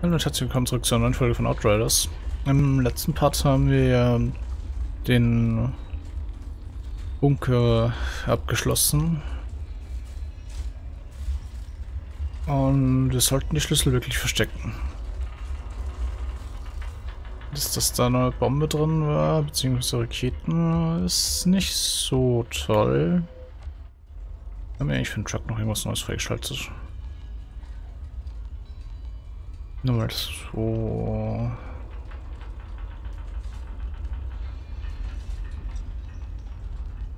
Hallo und herzlich willkommen zurück zu einer neuen Folge von Outriders. Im letzten Part haben wir ja den Bunker abgeschlossen. Und wir sollten die Schlüssel wirklich verstecken. Dass das da eine Bombe drin war, beziehungsweise Raketen, ist nicht so toll. Haben wir eigentlich für den Truck noch irgendwas Neues freigeschaltet? Nur mal so.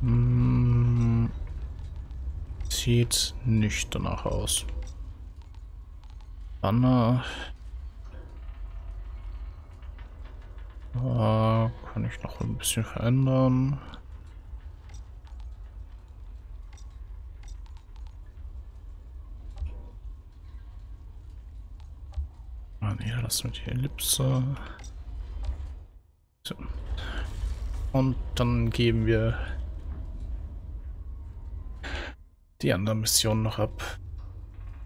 Hm. Sieht nicht danach aus. Anna. Kann ich noch ein bisschen verändern. Nee, lass mit die Ellipse. So. Und dann geben wir die andere Mission noch ab.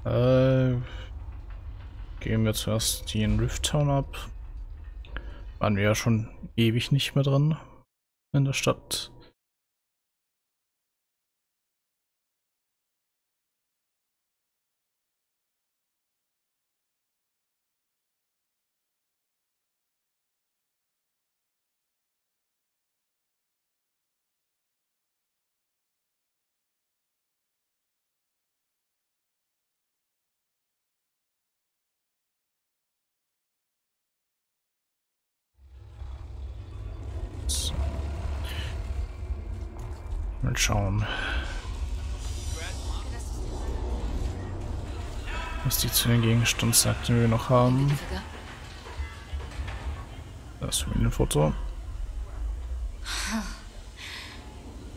Geben wir zuerst die in Rift Town ab. Waren wir ja schon ewig nicht mehr dran in der Stadt. Mal schauen, was die zu den Gegenstand sagt, den wir noch haben. Das Familienfoto.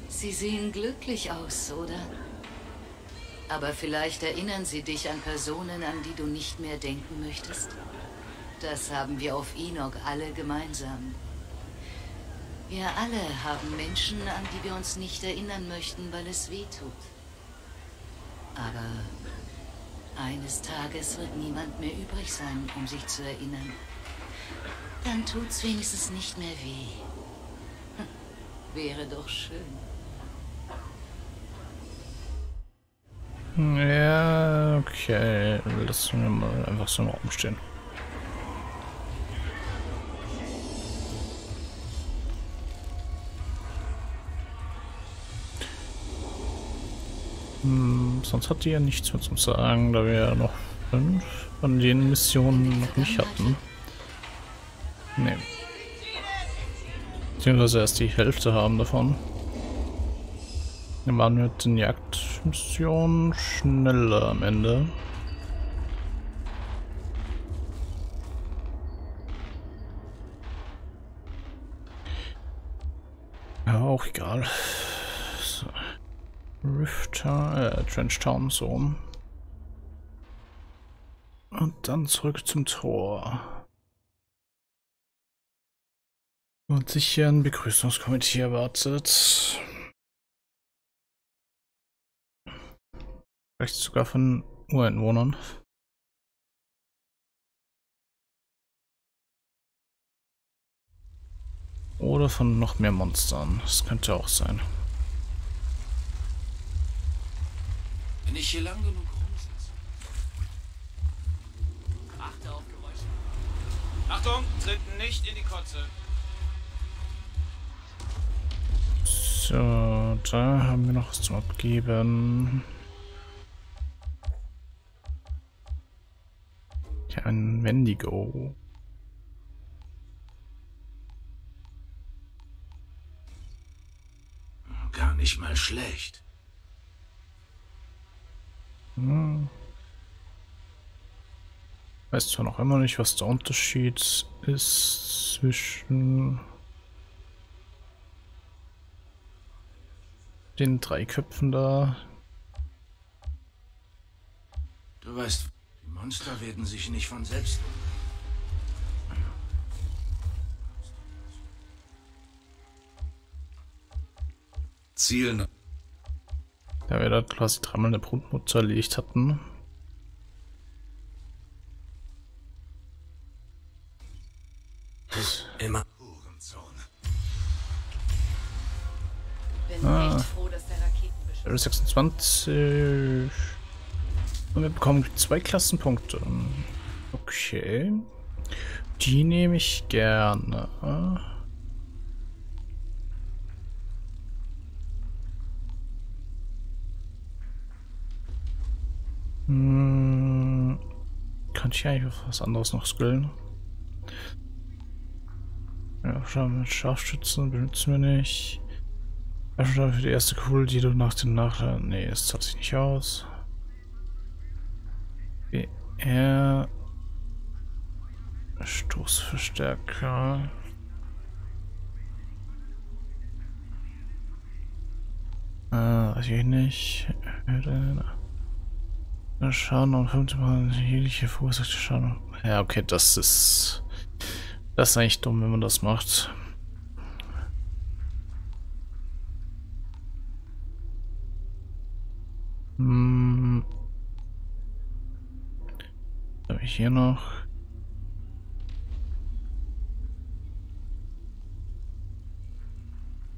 Sie sehen glücklich aus, oder? Aber vielleicht erinnern sie dich an Personen, an die du nicht mehr denken möchtest. Das haben wir auf Enoch alle gemeinsam. Wir alle haben Menschen, an die wir uns nicht erinnern möchten, weil es weh tut. Aber eines Tages wird niemand mehr übrig sein, um sich zu erinnern. Dann tut's wenigstens nicht mehr weh. Wäre doch schön. Ja, okay. Lassen wir mal einfach so im Raum stehen. Sonst hat die ja nichts mehr zu sagen, da wir ja noch 5 von den Missionen noch nicht hatten. Ne. Beziehungsweise erst die Hälfte haben davon. Dann waren wir mit den Jagdmissionen schneller am Ende. Ja, auch egal. So. Rift Town, Trench Town, so. Und dann zurück zum Tor. Und sich hier ein Begrüßungskomitee erwartet. Vielleicht sogar von Ureinwohnern. Oder von noch mehr Monstern. Das könnte auch sein. Wenn ich hier lang genug rumsitze. Achte auf Geräusche. Achtung, tritt nicht in die Kotze. So, da haben wir noch was zum Abgeben. Ja, ein Wendigo. Gar nicht mal schlecht. Hm. Weiß zwar noch immer nicht, was der Unterschied ist zwischen den 3 Köpfen da. Du weißt, die Monster werden sich nicht von selbst. Zielen. Da wir da quasi dreimal eine Brunnenmutter erlegt hatten. Das immer. Ah. Level 26. Und wir bekommen 2 Klassenpunkte. Okay. Die nehme ich gerne. Hm. Kann ich eigentlich auf was anderes noch skillen? Ja, mit Scharfschützen benutzen wir nicht. Waffenstab für die erste Kugel, die du nach dem Nachladen. Nee, das zahlt sich nicht aus. BR. Stoßverstärker. Weiß ich nicht. Schaden und 15% jegliche verursachte Schaden. Ja, okay, das ist. Das ist eigentlich dumm, wenn man das macht. Hm. Was habe ich hier noch?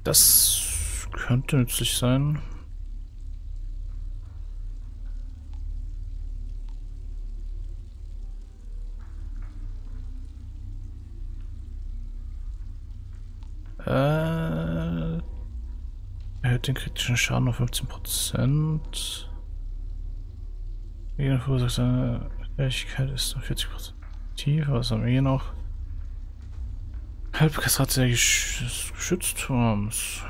Das könnte nützlich sein. Erhöht den kritischen Schaden auf 15%. Jeder Versuch seiner Fähigkeit ist um 40% tiefer. Was haben wir hier noch? Halbkastrate des Geschützturms.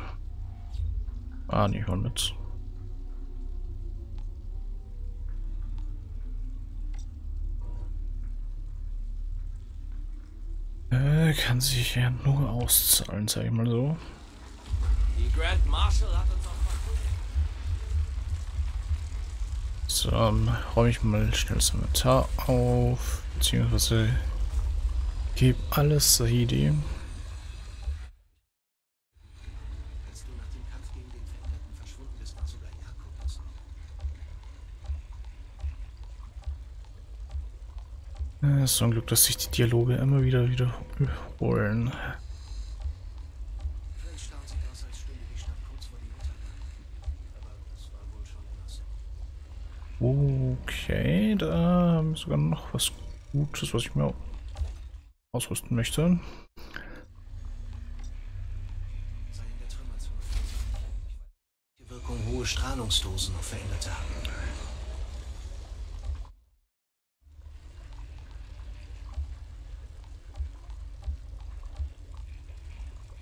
Ah, nicht mal mit. Kann sich ja nur auszahlen, sag ich mal so. Die Grand Marshal hat uns auch verfolgt. So, räume ich mal schnell das Inventar auf, beziehungsweise gebe alles Sahidi. Als du nach dem Kampf gegen den Veränderten verschwunden bist, war sogar Jakob draußen. Es ist so ein Glück, dass sich die Dialoge immer wieder wiederholen. Okay, da haben wir sogar noch was Gutes, was ich mir ausrüsten möchte. Die Wirkung hohe Strahlungsdosen auf veränderte haben.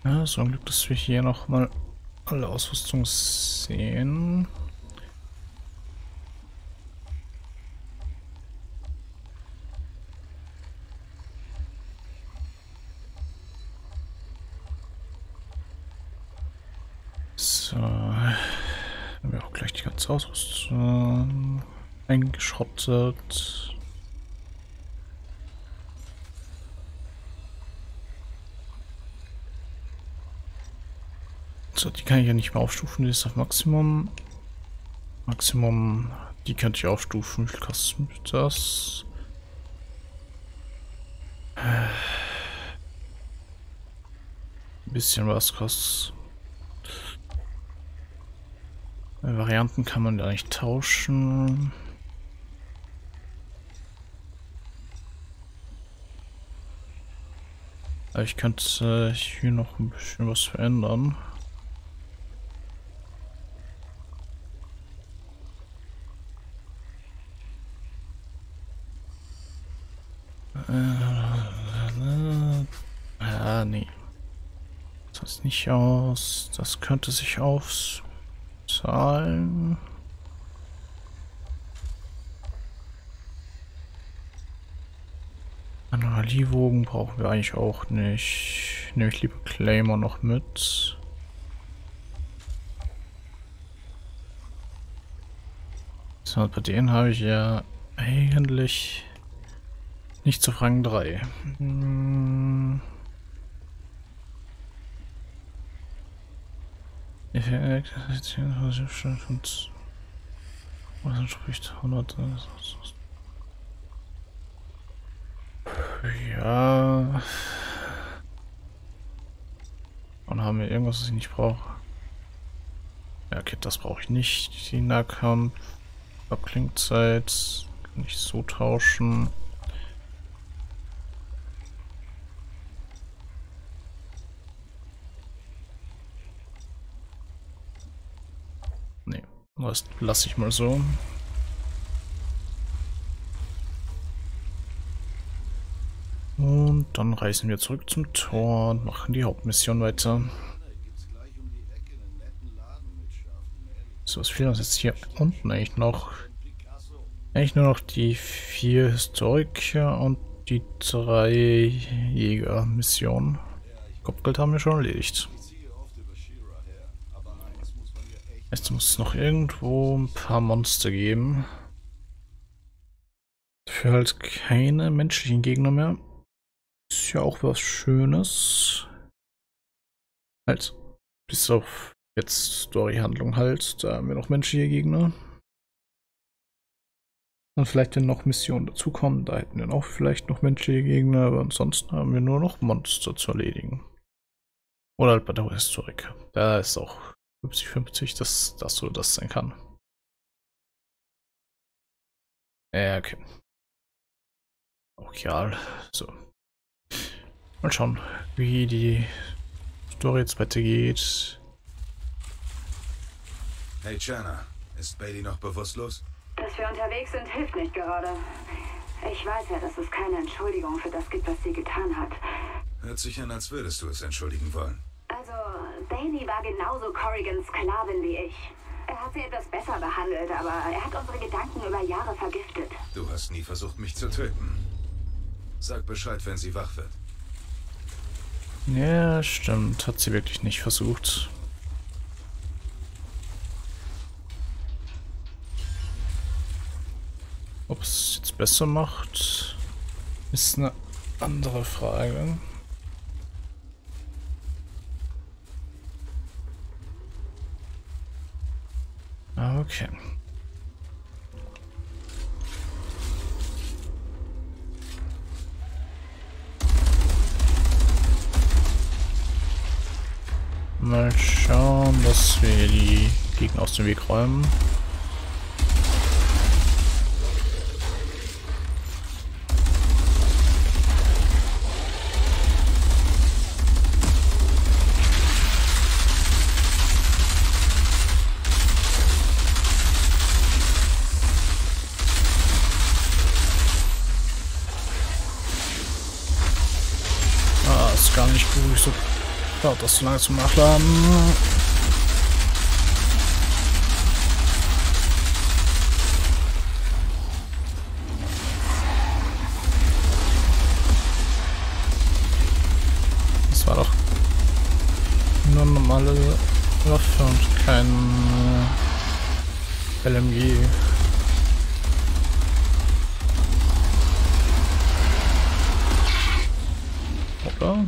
Ja, so ein Glück, dass wir hier nochmal alle Ausrüstung sehen. Ausrüstung eingeschrottet. So, die kann ich ja nicht mehr aufstufen, die ist auf Maximum. Maximum, die könnte ich aufstufen. Wie viel kostet das? Ein bisschen was kostet. Varianten kann man da nicht tauschen. Aber ich könnte hier noch ein bisschen was verändern. Nee. Das sieht nicht aus. Das könnte sich aufs... Zahlen. Anomaliewogen brauchen wir eigentlich auch nicht. Nehme ich lieber Claimer noch mit. So, bei denen habe ich ja eigentlich nicht zu Rang 3. Hm. Ja. haben wir irgendwas, was ich nicht brauche? Ja, okay, das brauche ich nicht. Die Nahkampf. Abklingzeit. Kann ich so tauschen. Nee, das lasse ich mal so. Und dann reisen wir zurück zum Tor und machen die Hauptmission weiter. So, was fehlt uns jetzt hier unten eigentlich noch? Eigentlich nur noch die 4 Historiker und die 3 Jägermissionen. Kopfgeld haben wir schon erledigt. Jetzt muss es noch irgendwo ein paar Monster geben. Dafür halt keine menschlichen Gegner mehr. Ist ja auch was Schönes. Halt, bis auf jetzt Story-Handlung halt, da haben wir noch menschliche Gegner. Und vielleicht, wenn noch Missionen dazukommen, da hätten wir dann auch vielleicht noch menschliche Gegner, aber ansonsten haben wir nur noch Monster zu erledigen. Oder halt bei der Historik. Da ist auch 50-50, dass das oder das sein kann. Ja, okay. Auch ja, so. Mal schauen, wie die Story jetzt weitergeht. Hey Jana, ist Bailey noch bewusstlos? Dass wir unterwegs sind, hilft nicht gerade. Ich weiß ja, dass es keine Entschuldigung für das gibt, was sie getan hat. Hört sich an, als würdest du es entschuldigen wollen. Also, Bailey war genauso Corrigans Sklavin wie ich. Er hat sie etwas besser behandelt, aber er hat unsere Gedanken über Jahre vergiftet. Du hast nie versucht, mich zu töten. Sag Bescheid, wenn sie wach wird. Ja, stimmt. Hat sie wirklich nicht versucht. Ob es jetzt besser macht, ist eine andere Frage. Okay. Mal schauen, dass wir die Gegner aus dem Weg räumen. Ah, ist gar nicht gut, so dauert das zu lange zum Nachladen. Normale Waffe und kein LMG. Hoppla.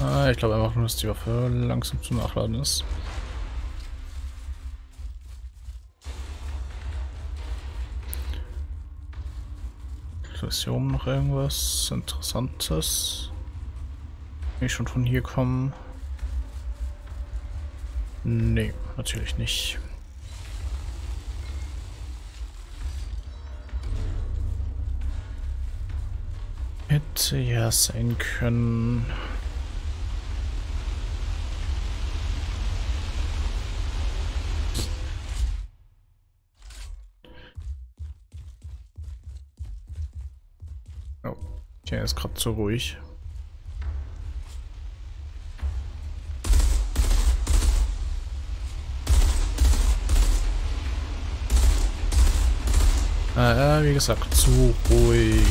Ah, ich glaube einfach nur, dass die Waffe langsam zum Nachladen ist. Ist hier oben noch irgendwas Interessantes? Kann ich schon von hier kommen? Nee, natürlich nicht. Hätte ja sein können. Er ist gerade so ruhig. Ah, wie gesagt, zu ruhig.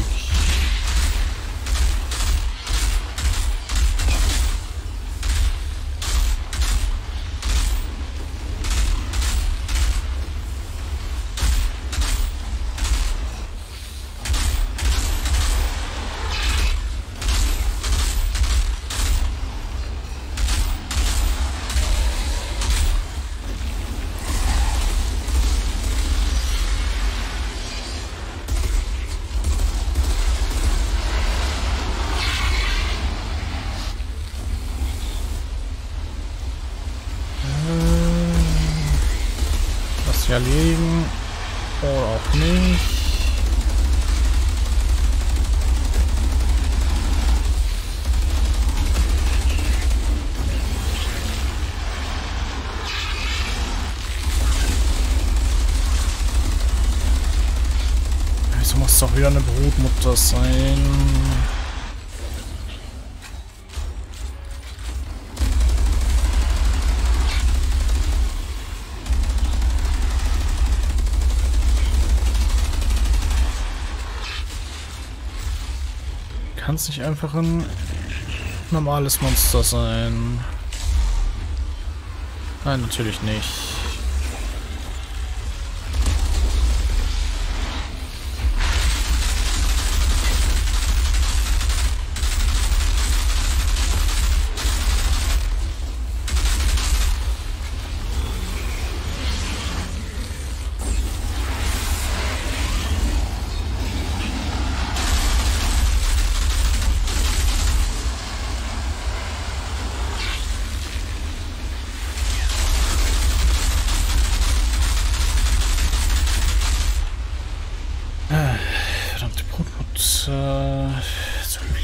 erlegen. Oder auch nicht. Wieso muss es doch wieder eine Brutmutter sein? Kann es nicht einfach ein normales Monster sein? Nein, natürlich nicht.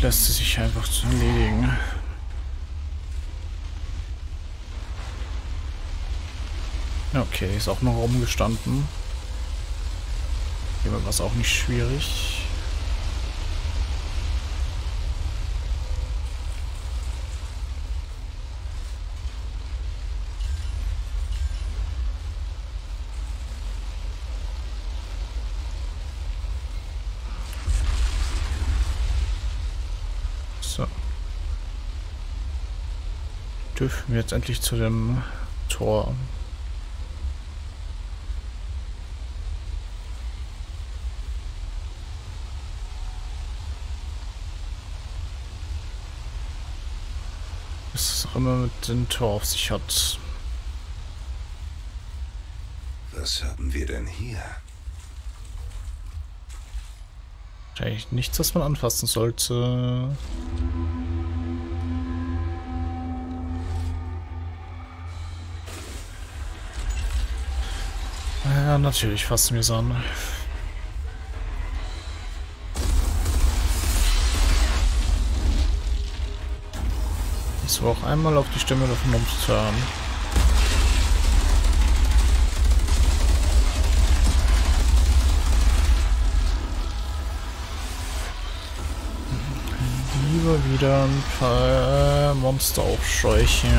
Lässt sie sich einfach zu erledigen. Okay, ist auch noch rumgestanden. Hier war es auch nicht schwierig. Dürfen wir jetzt endlich zu dem Tor. Was es auch immer mit dem Tor auf sich hat. Was haben wir denn hier? Wahrscheinlich nichts, was man anfassen sollte. Ja, natürlich, fassen wir es an. Das war auch einmal auf die Stimme der Vernunft hören. Lieber wieder ein paar Monster aufscheuchen.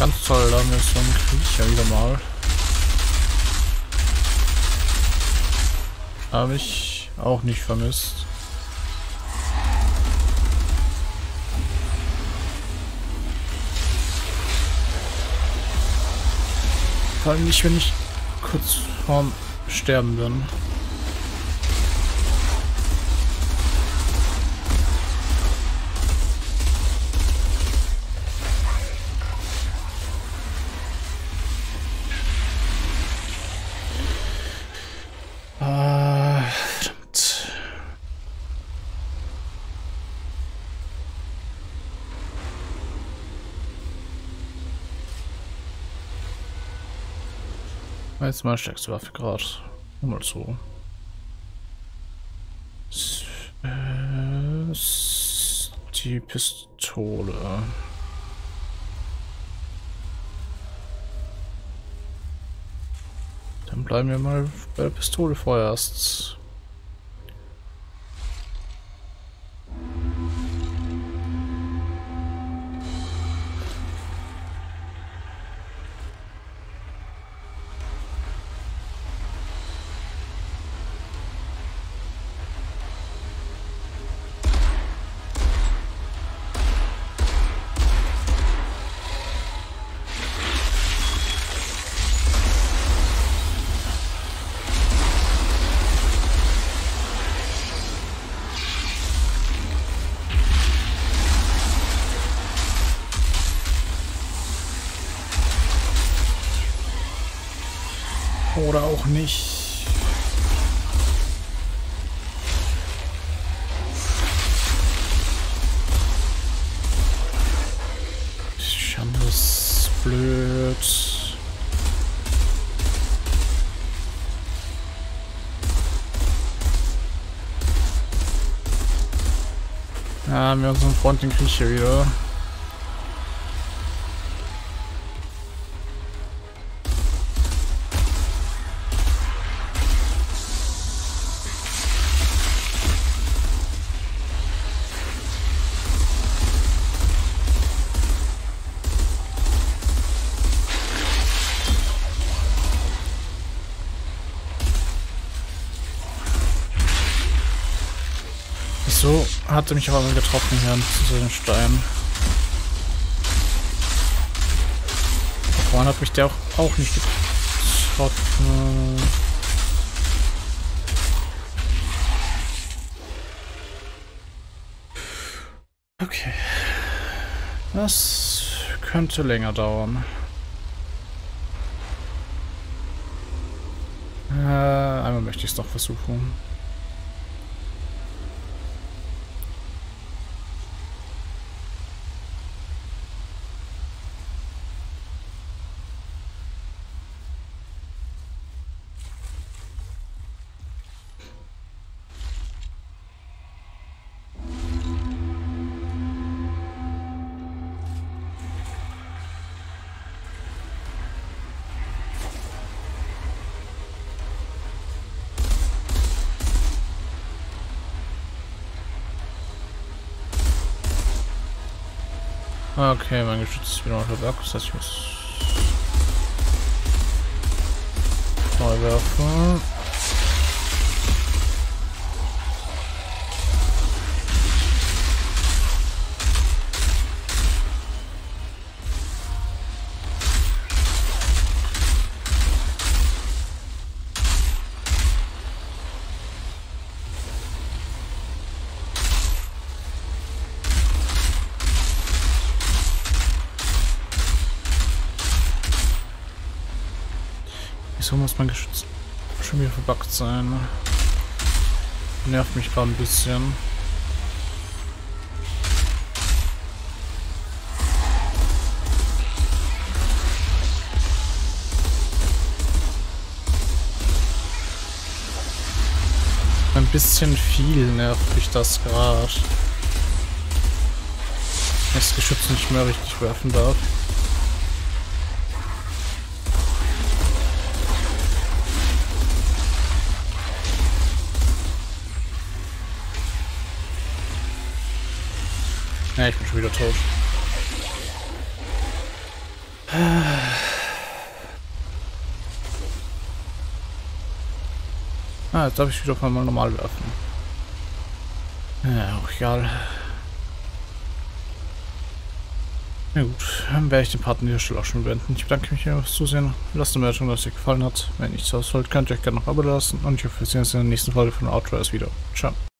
Ganz toll, da haben wir so einen Kriecher wieder mal. Habe ich auch nicht vermisst. Vor allem nicht, wenn ich kurz vorm Sterben bin. Jetzt mal stärkste Waffe gerade. Mal so. Die Pistole. Dann bleiben wir mal bei der Pistole vorerst. oder auch nicht. Schande, ist blöd. Ja, wir haben unseren Freund, den krieg ich hier wieder. So hatte mich aber getroffen hier zu den Steinen. Vorhin hat mich der auch nicht getroffen. Okay. Das könnte länger dauern. Einmal möchte ich es doch versuchen. Okay, mein Geschütz ist wieder unter Berg, das heißt, ich muss neu werfen. So muss mein Geschütz schon wieder verbuggt sein. Nervt mich gerade ein bisschen. Ein bisschen viel nervt mich das gerade. Dass das Geschütz nicht mehr richtig werfen darf. Ja, ich bin schon wieder tot. Ah, jetzt darf ich wieder mal normal werfen. Ja, auch egal. Na gut, dann werde ich den Part an dieser Stelle auch schon beenden. Ich bedanke mich fürs Zusehen. Lasst eine Bewertung, dass es euch gefallen hat. Wenn nichts ausfällt, könnt ihr euch gerne noch ein Abo lassen. Und ich hoffe, wir sehen uns in der nächsten Folge von Outriders wieder. Ciao.